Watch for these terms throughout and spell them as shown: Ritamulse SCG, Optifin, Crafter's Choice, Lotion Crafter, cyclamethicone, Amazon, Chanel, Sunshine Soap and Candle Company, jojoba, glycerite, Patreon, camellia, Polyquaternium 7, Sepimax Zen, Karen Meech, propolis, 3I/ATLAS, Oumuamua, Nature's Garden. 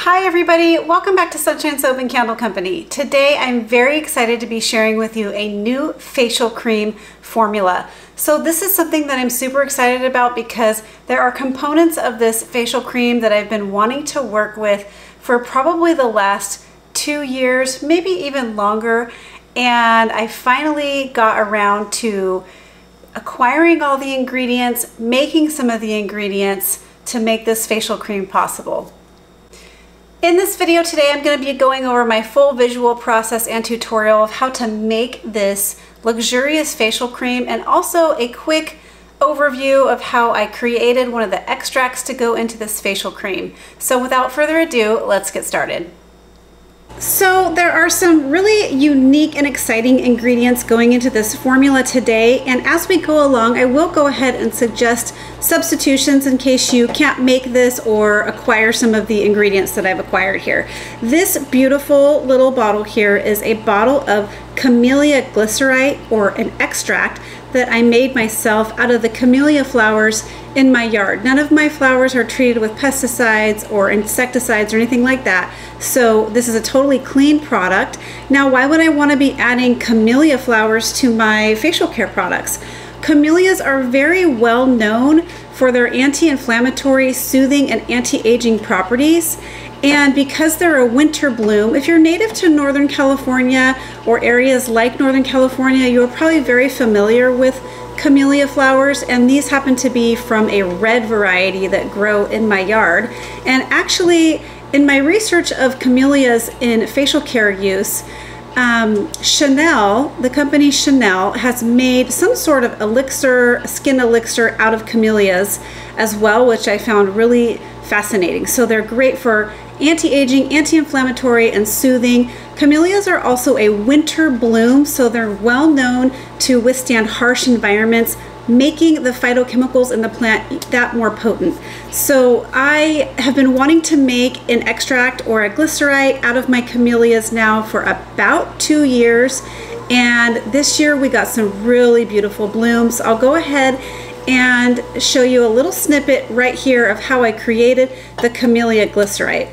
Hi everybody, welcome back to Sunshine Soap and Candle Company. Today I'm very excited to be sharing with you a new facial cream formula. So this is something that I'm super excited about because there are components of this facial cream that I've been wanting to work with for probably the last 2 years, maybe even longer, and I finally got around to acquiring all the ingredients, making some of the ingredients to make this facial cream possible. In this video today, I'm going to be going over my full visual process and tutorial of how to make this luxurious facial cream and also a quick overview of how I created one of the extracts to go into this facial cream. So without further ado, let's get started. So there are some really unique and exciting ingredients going into this formula today, and as we go along I will go ahead and suggest substitutions in case you can't make this or acquire some of the ingredients that I've acquired here. This beautiful little bottle here is a bottle of camellia glycerite, or an extract that I made myself out of the camellia flowers in my yard. None of my flowers are treated with pesticides or insecticides or anything like that, so this is a totally clean product. Now, why would I want to be adding camellia flowers to my facial care products? Camellias are very well known for their anti-inflammatory, soothing, and anti-aging properties. And because they're a winter bloom, if you're native to Northern California or areas like Northern California, you're probably very familiar with camellia flowers, and these happen to be from a red variety that grow in my yard. And actually, in my research of camellias in facial care use, Chanel, the company Chanel, has made some sort of elixir, skin elixir out of camellias as well, which I found really fascinating. So they're great for anti-aging, anti-inflammatory, and soothing. Camellias are also a winter bloom, so they're well known to withstand harsh environments, making the phytochemicals in the plant that more potent. So I have been wanting to make an extract or a glycerite out of my camellias now for about 2 years, and this year we got some really beautiful blooms. I'll go ahead and show you a little snippet right here of how I created the camellia glycerite.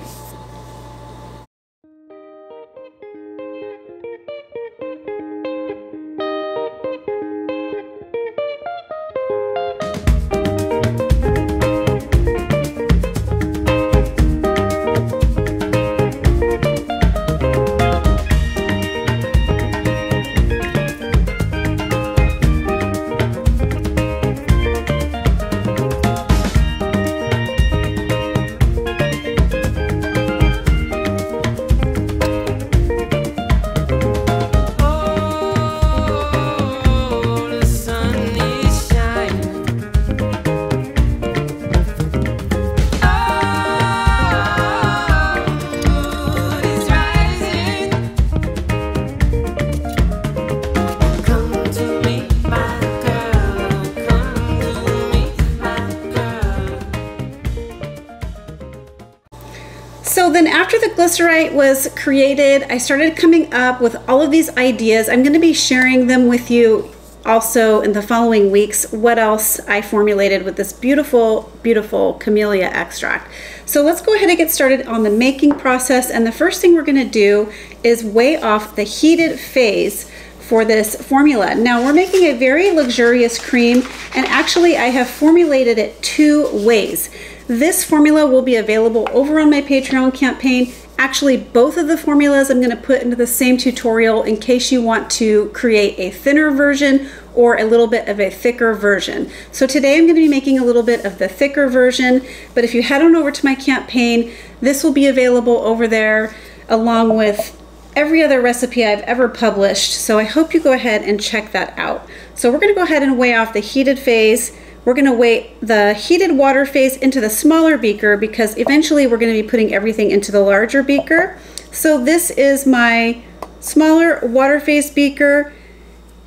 So then after the glycerite was created, I started coming up with all of these ideas. I'm going to be sharing them with you also in the following weeks, what else I formulated with this beautiful, beautiful camellia extract. So let's go ahead and get started on the making process. And the first thing we're going to do is weigh off the heated phase for this formula. Now, we're making a very luxurious cream, and actually I have formulated it two ways. This formula will be available over on my Patreon campaign. Actually, both of the formulas I'm going to put into the same tutorial in case you want to create a thinner version or a little bit of a thicker version. So today I'm going to be making a little bit of the thicker version, but if you head on over to my campaign, this will be available over there along with every other recipe I've ever published. So I hope you go ahead and check that out. So we're going to go ahead and weigh off the heated phase. We're going to weigh the heated water phase into the smaller beaker because eventually we're going to be putting everything into the larger beaker. So this is my smaller water phase beaker,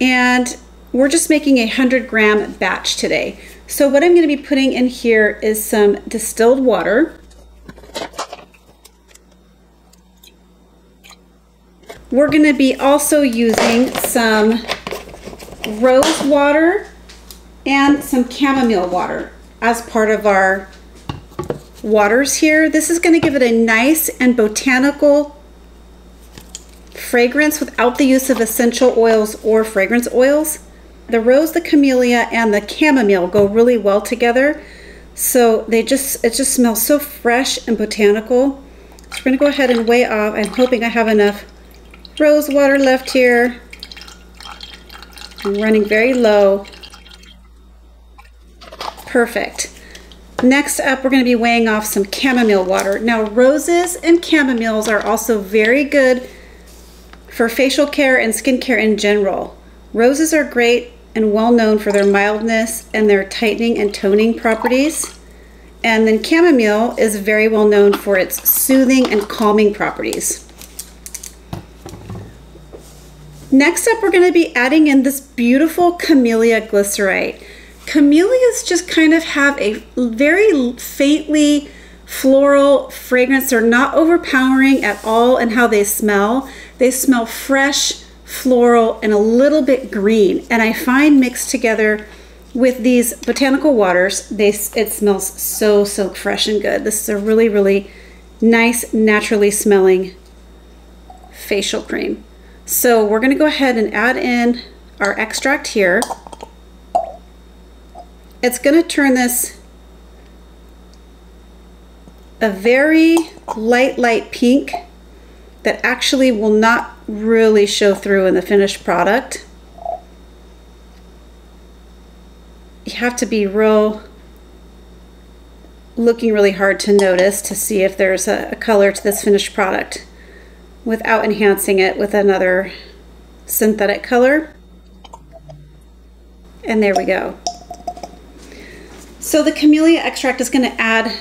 and we're just making a 100-gram batch today. So what I'm going to be putting in here is some distilled water. We're going to be also using some rose water and some chamomile water as part of our waters here. This is going to give it a nice and botanical fragrance without the use of essential oils or fragrance oils. The rose, the camellia, and the chamomile go really well together. So it just smells so fresh and botanical. So we're going to go ahead and weigh off. I'm hoping I have enough rose water left here. I'm running very low. Perfect. Next up, we're going to be weighing off some chamomile water. Now, roses and chamomiles are also very good for facial care and skincare in general. Roses are great and well known for their mildness and their tightening and toning properties. And then chamomile is very well known for its soothing and calming properties. Next up, we're going to be adding in this beautiful camellia glycerite. Camellias just kind of have a very faintly floral fragrance. They're not overpowering at all in how they smell. They smell fresh, floral, and a little bit green. And I find mixed together with these botanical waters, it smells so, so fresh and good. This is a really, really nice, naturally smelling facial cream. So we're going to go ahead and add in our extract here. It's going to turn this a very light pink that actually will not really show through in the finished product. You have to be looking really hard to notice to see if there's a color to this finished product without enhancing it with another synthetic color. And there we go. So the camellia extract is going to add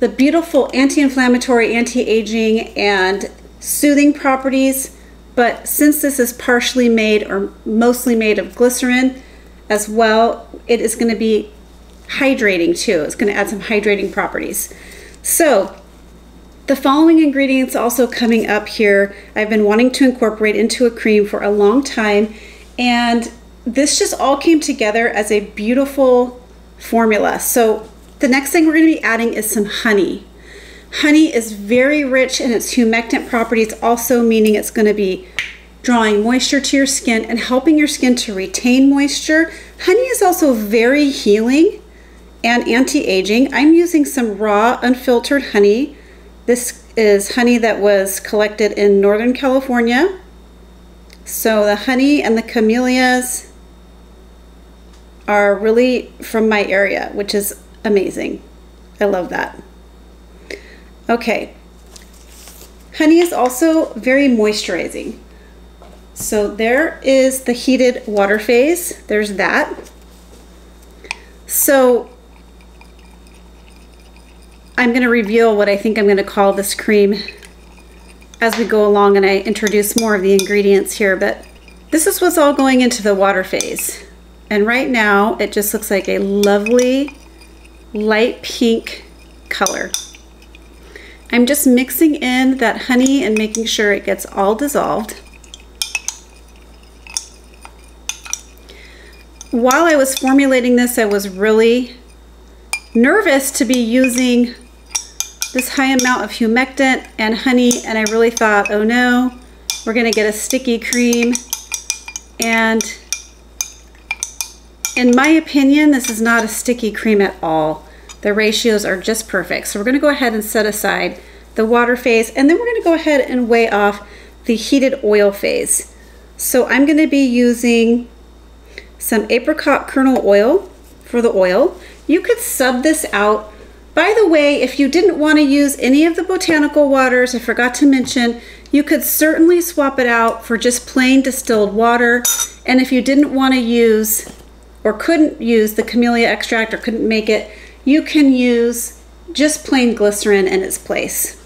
the beautiful anti-inflammatory, anti-aging, and soothing properties. But since this is partially made or mostly made of glycerin as well, it is going to be hydrating too. It's going to add some hydrating properties. So the following ingredients also coming up here, I've been wanting to incorporate into a cream for a long time. And this just all came together as a beautiful formula. So the next thing we're going to be adding is some honey. Honey is very rich in its humectant properties, also meaning it's going to be drawing moisture to your skin and helping your skin to retain moisture. Honey is also very healing and anti-aging. I'm using some raw, unfiltered honey. This is honey that was collected in Northern California. So the honey and the camellias are really from my area, which is amazing. I love that. Okay, honey is also very moisturizing. So there is the heated water phase. There's that. So I'm going to reveal what I think I'm going to call this cream as we go along and I introduce more of the ingredients here, but this is what's all going into the water phase. And right now it just looks like a lovely light pink color. I'm just mixing in that honey and making sure it gets all dissolved. While I was formulating this, I was really nervous to be using this high amount of humectant and honey, and I really thought, oh no, we're going to get a sticky cream. And in my opinion, this is not a sticky cream at all. The ratios are just perfect. So we're going to go ahead and set aside the water phase, and then we're going to go ahead and weigh off the heated oil phase. So I'm going to be using some apricot kernel oil for the oil. You could sub this out. By the way, if you didn't want to use any of the botanical waters, I forgot to mention, you could certainly swap it out for just plain distilled water. And if you didn't want to use or couldn't use the camellia extract or couldn't make it, you can use just plain glycerin in its place.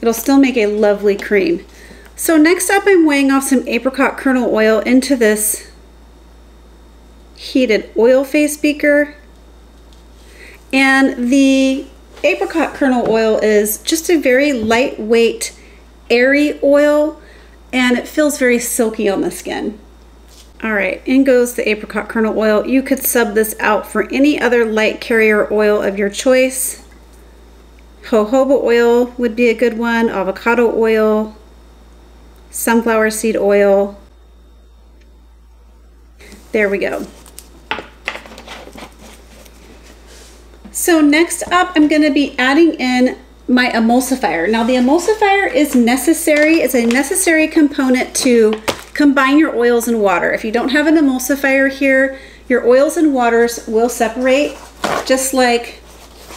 It'll still make a lovely cream. So next up, I'm weighing off some apricot kernel oil into this heated oil phase beaker. And the apricot kernel oil is just a very lightweight, airy oil, and it feels very silky on the skin. All right, in goes the apricot kernel oil. You could sub this out for any other light carrier oil of your choice. Jojoba oil would be a good one, avocado oil, sunflower seed oil. There we go. So next up, I'm going to be adding in my emulsifier. Now the emulsifier is necessary. It's a necessary component to combine your oils and water. If you don't have an emulsifier here, your oils and waters will separate, just like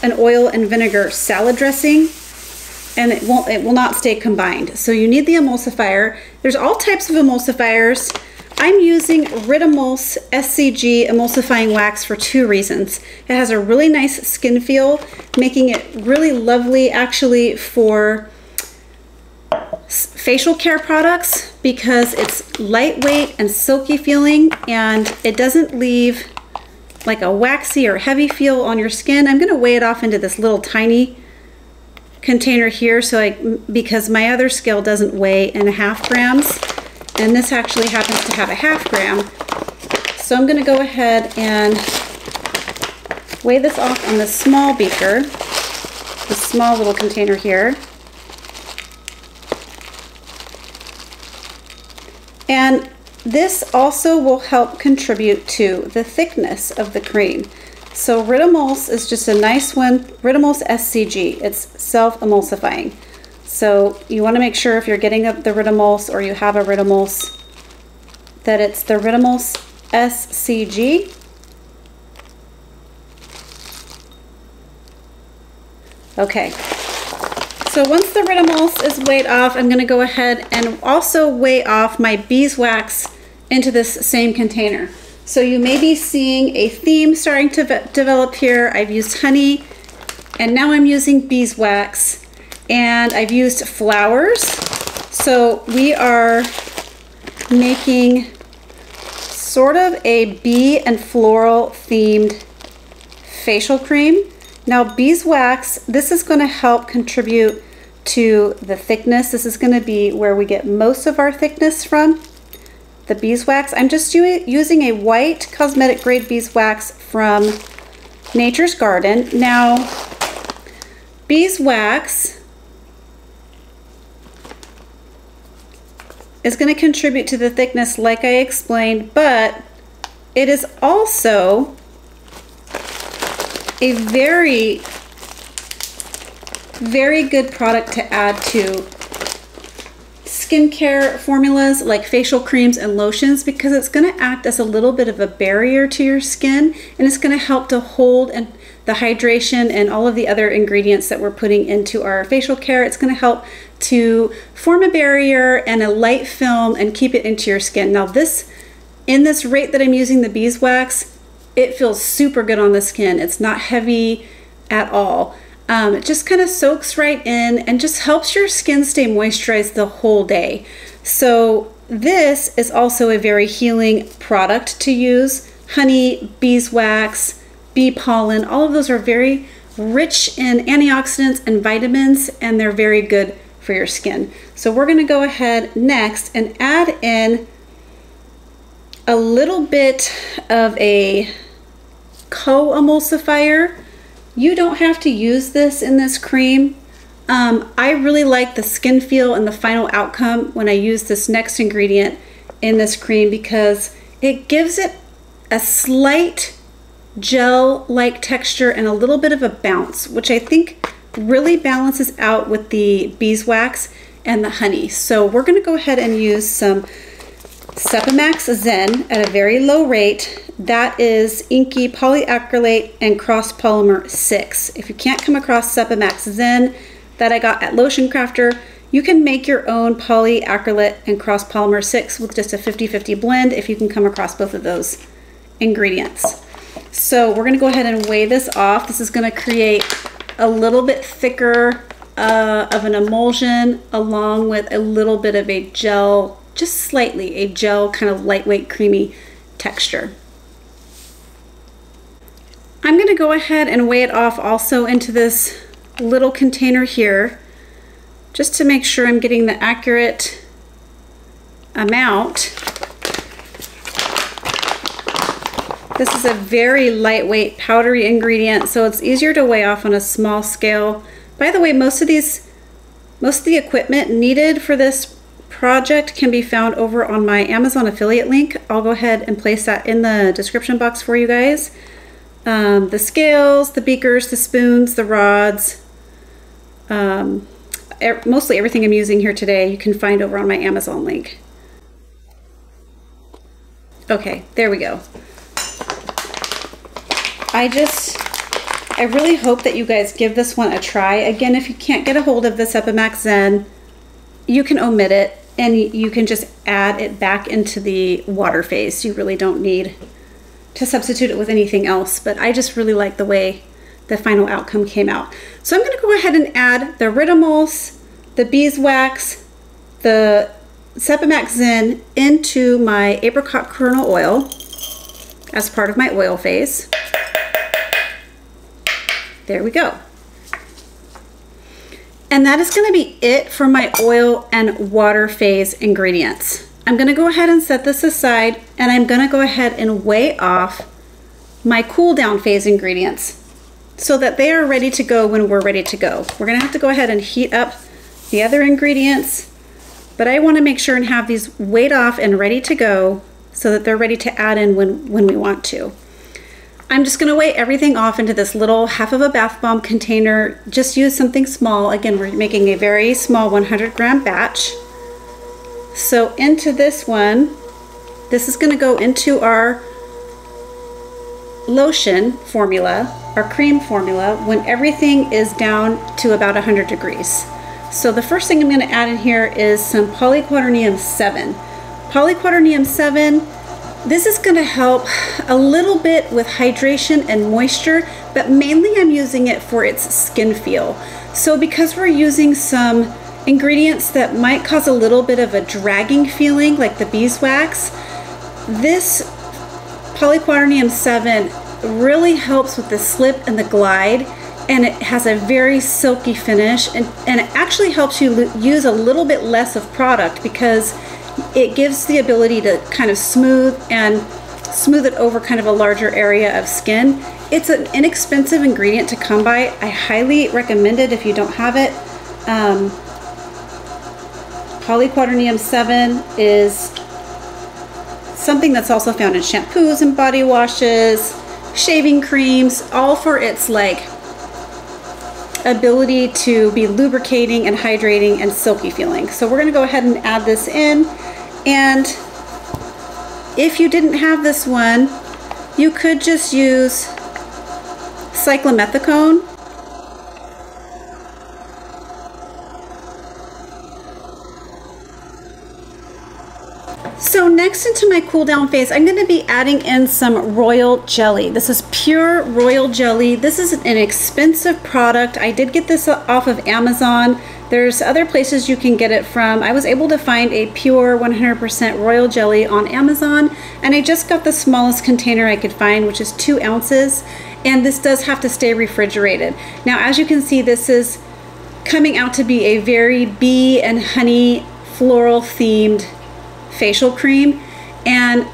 an oil and vinegar salad dressing, and it will not stay combined. So you need the emulsifier. There's all types of emulsifiers. I'm using Ritamulse SCG emulsifying wax for two reasons. It has a really nice skin feel, making it really lovely actually for facial care products because it's lightweight and silky feeling, and it doesn't leave like a waxy or heavy feel on your skin. I'm going to weigh it off into this little tiny container here, because my other scale doesn't weigh in 1/2 grams. And this actually happens to have a 1/2 gram. So I'm going to go ahead and weigh this off on this small beaker, the small little container here. And this also will help contribute to the thickness of the cream. So Ritamulse is just a nice one, Ritamulse SCG, it's self-emulsifying. So you want to make sure if you're getting the Ritamulse or you have a Ritamulse that it's the Ritamulse SCG. Okay, so once the Ritamulse is weighed off, I'm going to go ahead and also weigh off my beeswax into this same container. So you may be seeing a theme starting to develop here. I've used honey, and now I'm using beeswax. And I've used flowers, so we are making sort of a bee and floral themed facial cream. Now beeswax, this is going to help contribute to the thickness. This is going to be where we get most of our thickness from, the beeswax. I'm just using a white cosmetic grade beeswax from Nature's Garden. Now beeswax is going to contribute to the thickness like I explained, but it is also a very, very good product to add to skincare formulas like facial creams and lotions, because it's going to act as a little bit of a barrier to your skin, and it's going to help to hold and the hydration and all of the other ingredients that we're putting into our facial care. It's going to help to form a barrier and a light film and keep it into your skin. Now this, in this rate that I'm using the beeswax, it feels super good on the skin. It's not heavy at all. It just kind of soaks right in and just helps your skin stay moisturized the whole day. So this is also a very healing product to use. Honey, beeswax, bee pollen, all of those are very rich in antioxidants and vitamins, and they're very good for your skin. So we're going to go ahead next and add in a little bit of a co-emulsifier. You don't have to use this in this cream. I really like the skin feel and the final outcome when I use this next ingredient in this cream, because it gives it a slight gel-like texture and a little bit of a bounce, which I think really balances out with the beeswax and the honey. So we're going to go ahead and use some Sepimax Zen at a very low rate. That is inky polyacrylate and cross polymer 6. If you can't come across Sepimax Zen that I got at Lotion Crafter, you can make your own polyacrylate and cross polymer 6 with just a 50-50 blend if you can come across both of those ingredients. So we're going to go ahead and weigh this off. This is going to create a little bit thicker of an emulsion, along with a little bit of a gel, just slightly a gel kind of lightweight creamy texture. I'm going to go ahead and weigh it off also into this little container here, just to make sure I'm getting the accurate amount. This is a very lightweight powdery ingredient, so it's easier to weigh off on a small scale By the way, most of the equipment needed for this project can be found over on my Amazon affiliate link. I'll go ahead and place that in the description box for you guys. The scales, the beakers, the spoons, the rods, mostly everything I'm using here today you can find over on my Amazon link. Okay, there we go. I really hope that you guys give this one a try. Again, if you can't get a hold of the Sepimax Zen, you can omit it and you can just add it back into the water phase. You really don't need to substitute it with anything else, but I just really like the way the final outcome came out. So I'm gonna go ahead and add the Ritamulse, the beeswax, the Sepimax Zen into my apricot kernel oil as part of my oil phase. There we go. And that is gonna be it for my oil and water phase ingredients. I'm gonna go ahead and set this aside, and I'm gonna go ahead and weigh off my cool down phase ingredients so that they are ready to go when we're ready to go. We're gonna have to go ahead and heat up the other ingredients, but I wanna make sure and have these weighed off and ready to go so that they're ready to add in when we want to. I'm just gonna weigh everything off into this little half of a bath bomb container. Just use something small. Again, we're making a very small 100-gram batch. So into this one, this is gonna go into our lotion formula, our cream formula, when everything is down to about 100 degrees. So the first thing I'm gonna add in here is some polyquaternium 7. Polyquaternium 7, this is gonna help a little bit with hydration and moisture, but mainly I'm using it for its skin feel. So because we're using some ingredients that might cause a little bit of a dragging feeling, like the beeswax, this polyquaternium 7 really helps with the slip and the glide, and it has a very silky finish, and it actually helps you use a little bit less of product because it gives the ability to kind of smooth it over kind of a larger area of skin. It's an inexpensive ingredient to come by. I highly recommend it if you don't have it. Polyquaternium 7 is something that's also found in shampoos and body washes, shaving creams, all for its like ability to be lubricating and hydrating and silky feeling. So we're gonna go ahead and add this in. And if you didn't have this one, you could just use cyclamethicone. So next into my cool down phase, I'm gonna be adding in some royal jelly. This is pure royal jelly. This is an expensive product. I did get this off of Amazon. There's other places you can get it from. I was able to find a pure 100% royal jelly on Amazon, and I just got the smallest container I could find, which is 2 ounces. And this does have to stay refrigerated. Now, as you can see, this is coming out to be a very bee and honey floral themed facial cream, and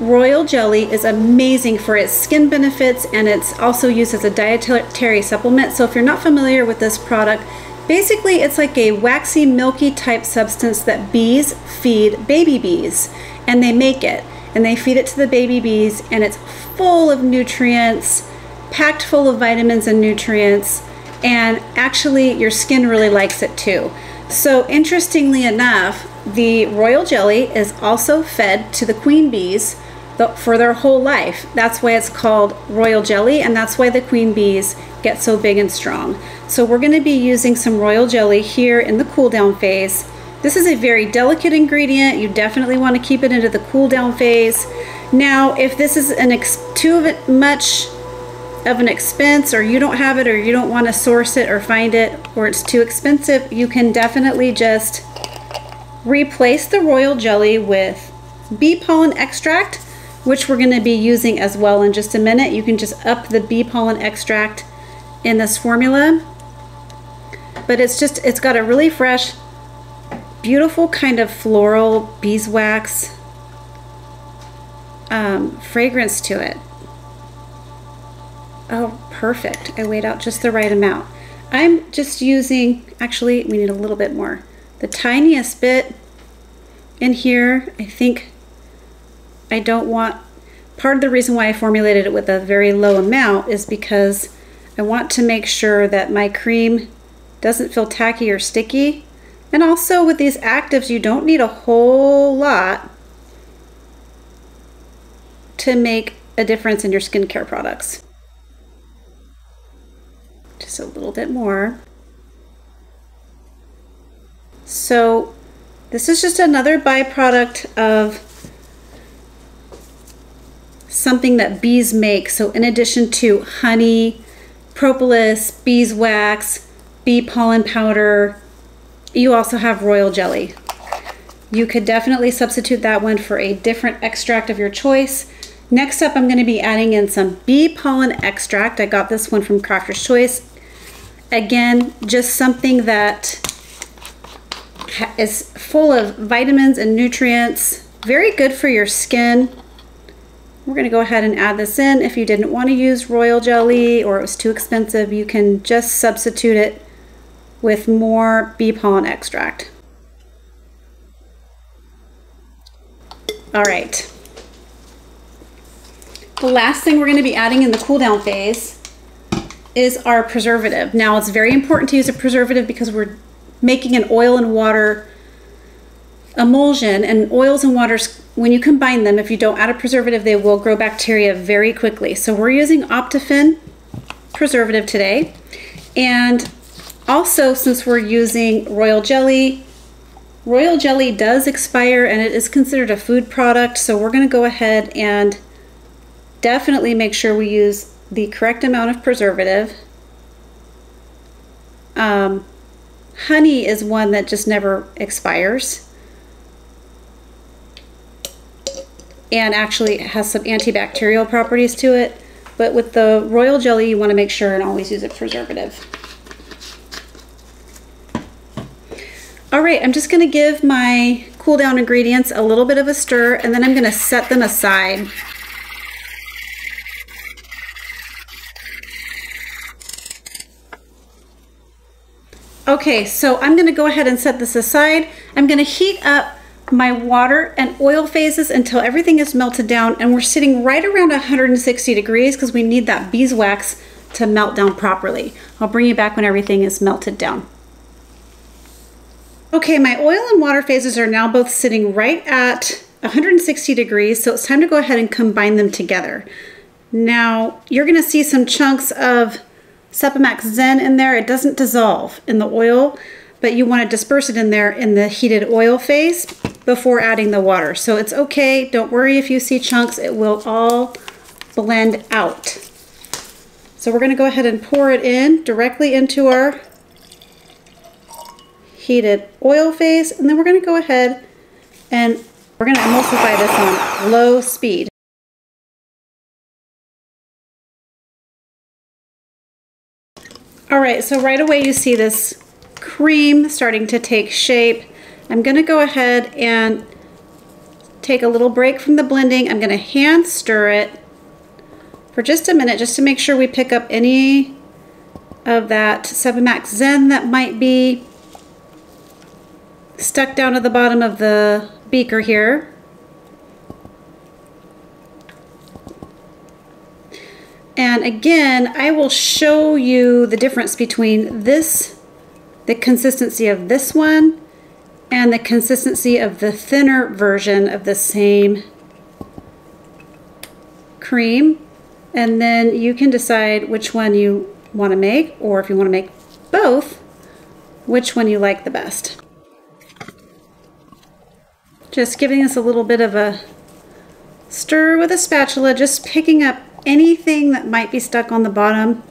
royal jelly is amazing for its skin benefits, and it's also used as a dietary supplement. So if you're not familiar with this product, basically it's like a waxy, milky type substance that bees feed baby bees, and they make it and they feed it to the baby bees, and it's full of nutrients, packed full of vitamins and nutrients, and actually your skin really likes it too. So interestingly enough, the royal jelly is also fed to the queen bees for their whole life. That's why it's called royal jelly, and that's why the queen bees get so big and strong. So we're going to be using some royal jelly here in the cool down phase. This is a very delicate ingredient. You definitely want to keep it into the cool down phase. Now, if this is too much of an expense, or you don't have it, or you don't want to source it or find it, or it's too expensive, you can definitely just replace the royal jelly with bee pollen extract, which we're going to be using as well in just a minute. You can just up the bee pollen extract in this formula, but it's got a really fresh, beautiful kind of floral beeswax fragrance to it. Oh, perfect. I weighed out just the right amount. I'm just using, actually we need a little bit more, the tiniest bit in here. I think I don't want, part of the reason why I formulated it with a very low amount is because I want to make sure that my cream doesn't feel tacky or sticky. And also with these actives, you don't need a whole lot to make a difference in your skincare products. Just a little bit more. So this is just another byproduct of something that bees make. So in addition to honey, propolis, beeswax, bee pollen powder, you also have royal jelly. You could definitely substitute that one for a different extract of your choice. Next up, I'm going to be adding in some bee pollen extract. I got this one from Crafter's Choice. Again, just something that is full of vitamins and nutrients. Very good for your skin. We're going to go ahead and add this in. If you didn't want to use royal jelly or it was too expensive, you can just substitute it with more bee pollen extract. All right. The last thing we're going to be adding in the cool down phase is our preservative. Now it's very important to use a preservative because we're making an oil and water emulsion, and oils and waters, when you combine them, if you don't add a preservative, they will grow bacteria very quickly. So we're using Optifin preservative today. And also, since we're using royal jelly does expire and it is considered a food product. So we're going to go ahead and definitely make sure we use the correct amount of preservative. Honey is one that just never expires. And actually it has some antibacterial properties to it. But with the royal jelly, you want to make sure and always use a preservative. All right, I'm just going to give my cool down ingredients a little bit of a stir, and then I'm going to set them aside. Okay, so I'm going to go ahead and set this aside. I'm going to heat up my water and oil phases until everything is melted down, and we're sitting right around 160 degrees because we need that beeswax to melt down properly. I'll bring you back when everything is melted down. Okay, my oil and water phases are now both sitting right at 160 degrees, so it's time to go ahead and combine them together. Now, you're going to see some chunks of Sepimax Zen in there. It doesn't dissolve in the oil, but you want to disperse it in there in the heated oil phase before adding the water. So it's okay. Don't worry if you see chunks. It will all blend out. So we're going to go ahead and pour it in directly into our heated oil phase, and then we're going to go ahead and we're going to emulsify this on low speed. All right, so right away you see this cream starting to take shape. I'm going to go ahead and take a little break from the blending. I'm going to hand stir it for just a minute just to make sure we pick up any of that Sepimax Zen that might be stuck down at the bottom of the beaker here. And again, I will show you the difference between this, the consistency of this one, and the consistency of the thinner version of the same cream. And then you can decide which one you want to make, or if you want to make both, which one you like the best. Just giving us a little bit of a stir with a spatula, just picking up anything that might be stuck on the bottom.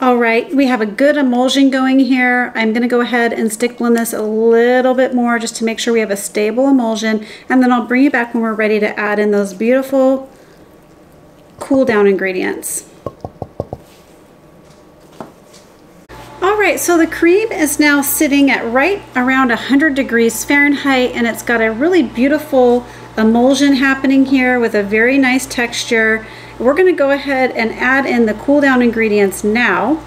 All right, we have a good emulsion going here. I'm going to go ahead and stick blend this a little bit more just to make sure we have a stable emulsion, and then I'll bring you back when we're ready to add in those beautiful cool down ingredients. All right, so the cream is now sitting at right around 100 degrees Fahrenheit, and it's got a really beautiful emulsion happening here with a very nice texture. We're going to go ahead and add in the cool down ingredients now.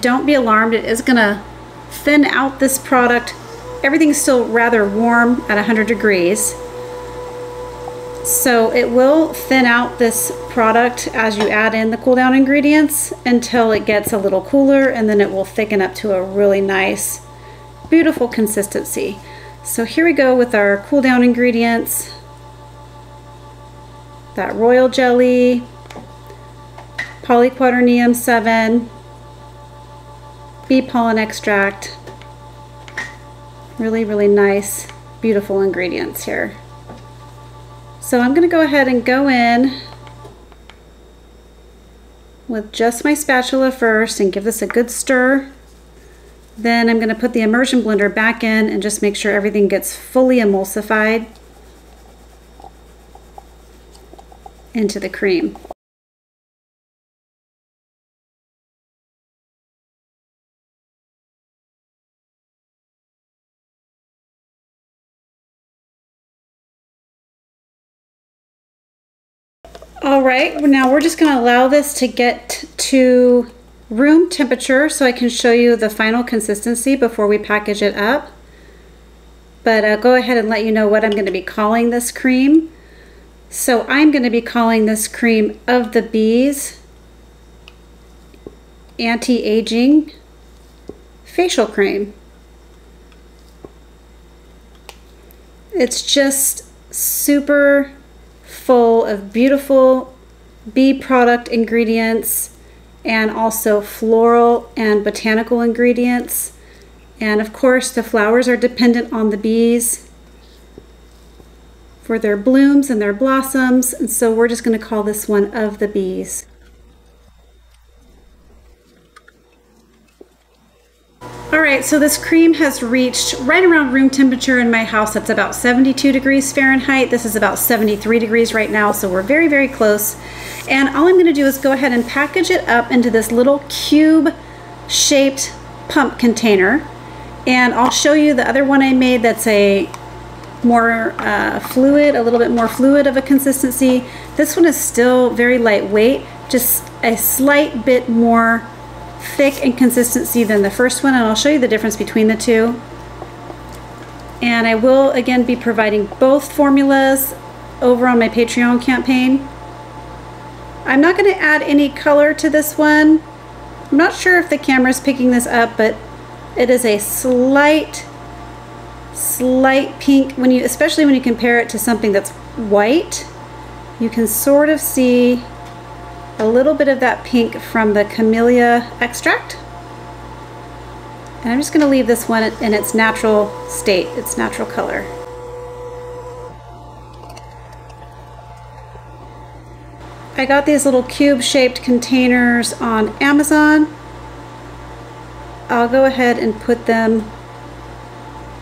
Don't be alarmed, it is going to thin out this product. Everything's still rather warm at 100 degrees. So it will thin out this product as you add in the cool down ingredients until it gets a little cooler, and then it will thicken up to a really nice, beautiful consistency. So here we go with our cool down ingredients. That royal jelly, polyquaternium 7, bee pollen extract. Really, really nice, beautiful ingredients here. So I'm going to go ahead and go in with just my spatula first and give this a good stir. Then I'm going to put the immersion blender back in and just make sure everything gets fully emulsified into the cream. All right, now we're just going to allow this to get to room temperature so I can show you the final consistency before we package it up. But I'll go ahead and let you know what I'm going to be calling this cream. So I'm going to be calling this cream of the bees anti-aging facial cream. It's just super full of beautiful bee product ingredients and also floral and botanical ingredients. And of course the flowers are dependent on the bees for their blooms and their blossoms, and so we're just going to call this one of the bees. All right, so this cream has reached right around room temperature in my house. That's about 72 degrees Fahrenheit. This is about 73 degrees right now, so we're very, very close. And all I'm going to do is go ahead and package it up into this little cube-shaped pump container. And I'll show you the other one I made that's a more fluid, a little bit more fluid of a consistency. This one is still very lightweight, just a slight bit more thick and consistency than the first one, and I'll show you the difference between the two. And I will again be providing both formulas over on my Patreon campaign. I'm not going to add any color to this one. I'm not sure if the camera's picking this up, but it is a slight pink. When you, especially when you compare it to something that's white, you can sort of see a little bit of that pink from the camellia extract. And I'm just going to leave this one in its natural state, its natural color. I got these little cube-shaped containers on Amazon. I'll go ahead and put them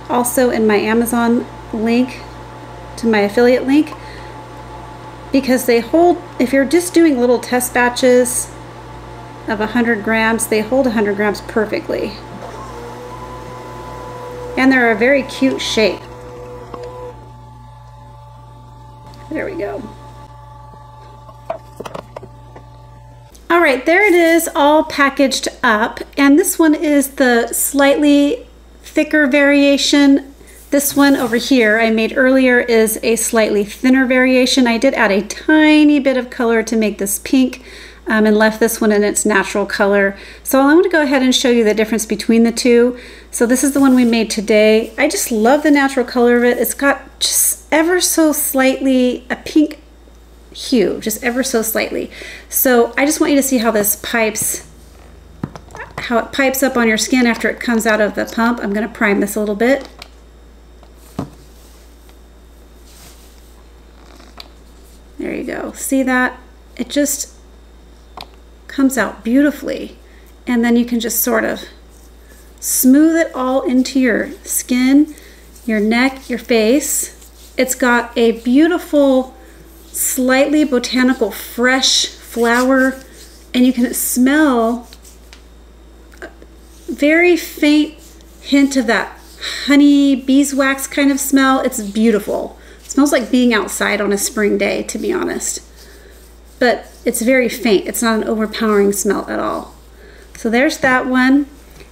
also in my Amazon link, to my affiliate link, because they hold, if you're just doing little test batches of 100 grams, they hold 100 grams perfectly. And they're a very cute shape. There we go. All right, there it is, all packaged up. And this one is the slightly thicker variation. This one over here I made earlier is a slightly thinner variation. I did add a tiny bit of color to make this pink and left this one in its natural color. So I'm going to go ahead and show you the difference between the two. So this is the one we made today. I just love the natural color of it. It's got just ever so slightly a pink hue, just ever so slightly. So I just want you to see how this pipes, how it pipes up on your skin after it comes out of the pump. I'm going to prime this a little bit. There you go. See that? It just comes out beautifully. And then you can just sort of smooth it all into your skin, your neck, your face. It's got a beautiful, slightly botanical, fresh flower, and you can smell very faint hint of that honey beeswax kind of smell. It's beautiful. It smells like being outside on a spring day, to be honest. but it's very faint. It's not an overpowering smell at all. So there's that one.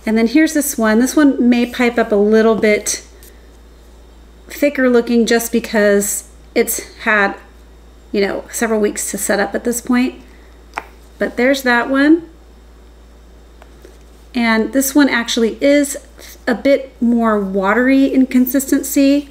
And then here's this one. This one may pipe up a little bit thicker looking just because it's had, you know, several weeks to set up at this point. But there's that one. And this one actually is a bit more watery in consistency,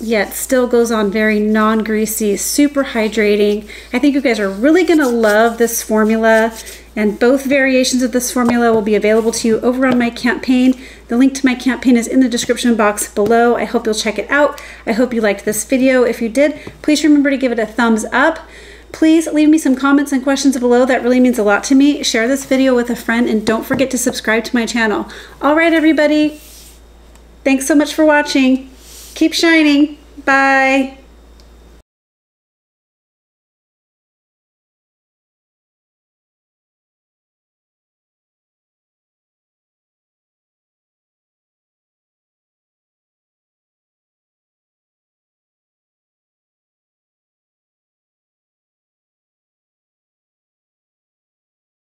yet still goes on very non-greasy, super hydrating. I think you guys are really gonna love this formula, and both variations of this formula will be available to you over on my campaign. The link to my campaign is in the description box below. I hope you'll check it out. I hope you liked this video. If you did, please remember to give it a thumbs up. Please leave me some comments and questions below. That really means a lot to me. Share this video with a friend, and don't forget to subscribe to my channel. All right, everybody. Thanks so much for watching. Keep shining. Bye.